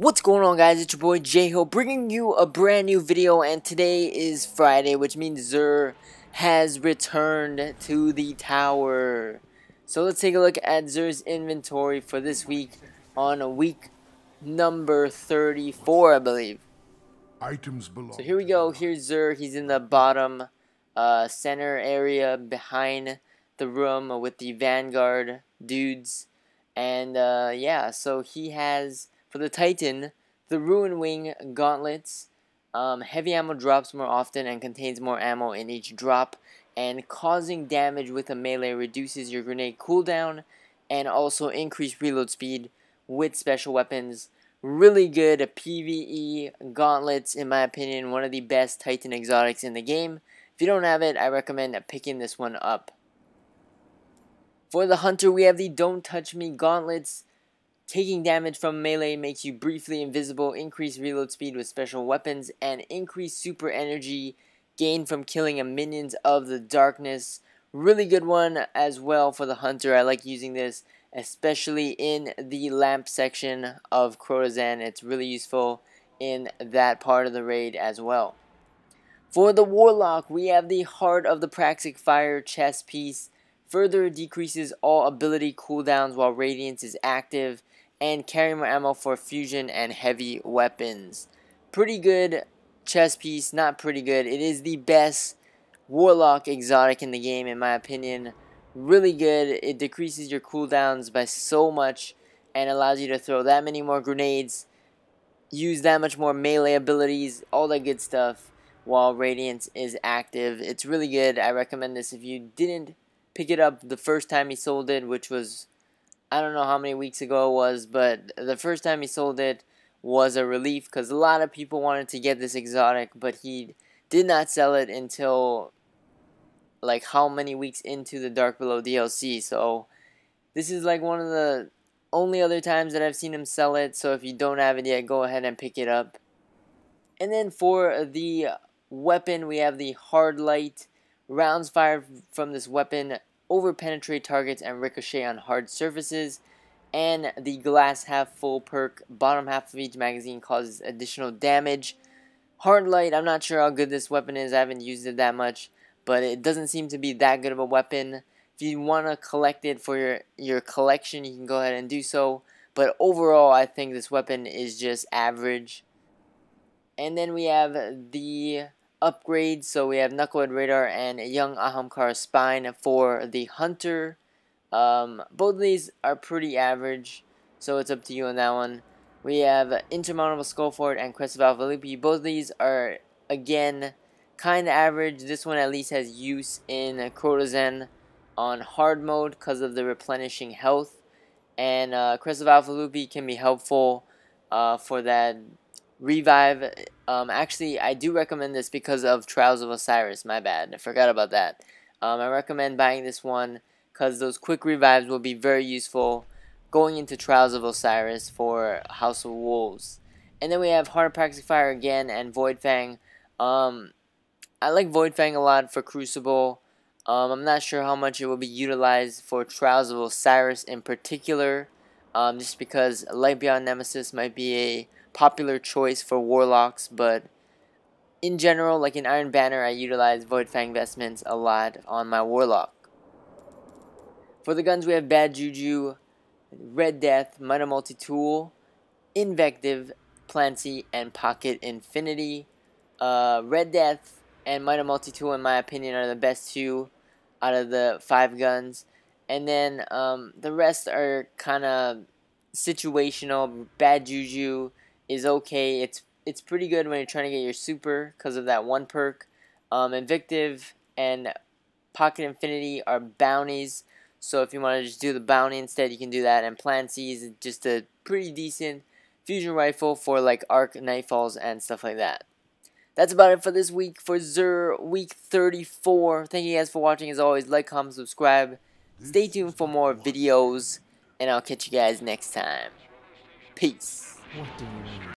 What's going on, guys? It's your boy J-Ho bringing you a brand new video, and today is Friday, which means Xur has returned to the tower. So let's take a look at Xur's inventory for this week on week number 34, I believe. Items below. So here we go. Here's Xur. He's in the bottom center area behind the room with the Vanguard dudes. And yeah, so he has... for the Titan, the Ruin Wing Gauntlets, heavy ammo drops more often and contains more ammo in each drop, and causing damage with a melee reduces your grenade cooldown and also increased reload speed with special weapons. Really good PvE gauntlets, in my opinion, one of the best Titan exotics in the game. If you don't have it, I recommend picking this one up. For the Hunter, we have the Don't Touch Me Gauntlets. Taking damage from melee makes you briefly invisible, increase reload speed with special weapons, and increase super energy gained from killing a minions of the darkness. Really good one as well for the Hunter. I like using this, especially in the lamp section of Crotazan. It's really useful in that part of the raid as well. For the Warlock, we have the Heart of the Praxic Fire chest piece. Further decreases all ability cooldowns while Radiance is active, and carry more ammo for fusion and heavy weapons. Pretty good chest piece, not pretty good. It is the best Warlock exotic in the game, in my opinion. Really good. It decreases your cooldowns by so much and allows you to throw that many more grenades, use that much more melee abilities, all that good stuff while Radiance is active. It's really good. I recommend this if you didn't pick it up the first time he sold it, which was, I don't know how many weeks ago it was, but the first time he sold it was a relief because a lot of people wanted to get this exotic, but he did not sell it until like how many weeks into the Dark Below DLC. So this is like one of the only other times that I've seen him sell it, so if you don't have it yet, go ahead and pick it up. And then for the weapon, we have the Hard Light. Rounds fired from this weapon overpenetrate targets and ricochet on hard surfaces, and the glass half full perk, bottom half of each magazine causes additional damage. Hard Light, I'm not sure how good this weapon is, I haven't used it that much, but it doesn't seem to be that good of a weapon. If you want to collect it for your collection, you can go ahead and do so, but overall I think this weapon is just average. And then we have the upgrades, so we have Knucklehead Radar and Young Ahamkara Spine for the Hunter. Both of these are pretty average, so it's up to you on that one. We have Intermountable Skullfort and Crest of Alpha Lupi. Both of these are, again, kind of average. This one at least has use in Crotazan on hard mode because of the replenishing health. And Crest of Alpha Lupi can be helpful for that revive. Actually, I do recommend this because of Trials of Osiris. My bad, I forgot about that. I recommend buying this one because those quick revives will be very useful going into Trials of Osiris for House of Wolves. And then we have Heart of the Praxic Fire again and Void Fang. I like Void Fang a lot for Crucible. I'm not sure how much it will be utilized for Trials of Osiris in particular, just because Light Beyond Nemesis might be a popular choice for Warlocks, but in general, like in Iron Banner, I utilize Void Fang Vestments a lot on my Warlock. For the guns, we have Bad Juju, Red Death, Minor Multitool, Invective, Plan C, and Pocket Infinity. Red Death and Minor Multitool, in my opinion, are the best two out of the 5 guns. And then the rest are kind of situational. Bad Juju is okay. It's pretty good when you're trying to get your super because of that one perk. Invective and Pocket Infinity are bounties, so if you want to just do the bounty instead, you can do that. And Plan C is just a pretty decent fusion rifle for like arc nightfalls and stuff like that. That's about it for this week for Xur week 34. Thank you guys for watching. As always, like, comment, subscribe. Stay tuned for more videos, and I'll catch you guys next time. Peace. What do you mean?